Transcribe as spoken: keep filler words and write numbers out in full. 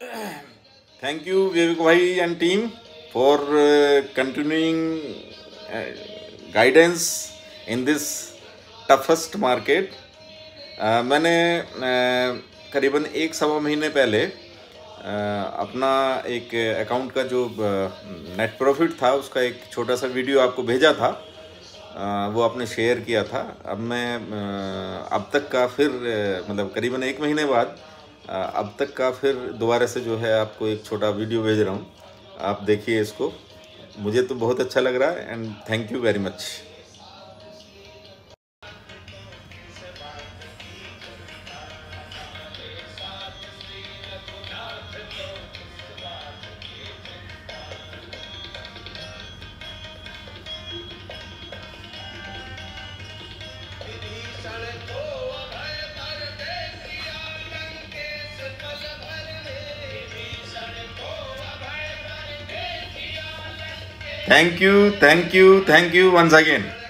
Thank you Vivek bhai and team for uh, continuing uh, guidance in this toughest market. uh, मैंने uh, करीबन एक सवा महीने पहले Uh, अपना एक अकाउंट का जो नेट uh, प्रॉफिट था उसका एक छोटा सा वीडियो आपको भेजा था, uh, वो आपने शेयर किया था। अब मैं uh, अब तक का फिर uh, मतलब करीबन एक महीने बाद uh, अब तक का फिर दोबारा से जो है आपको एक छोटा वीडियो भेज रहा हूँ, आप देखिए इसको। मुझे तो बहुत अच्छा लग रहा है and thank you very much. Thank you, thank you, thank you once again.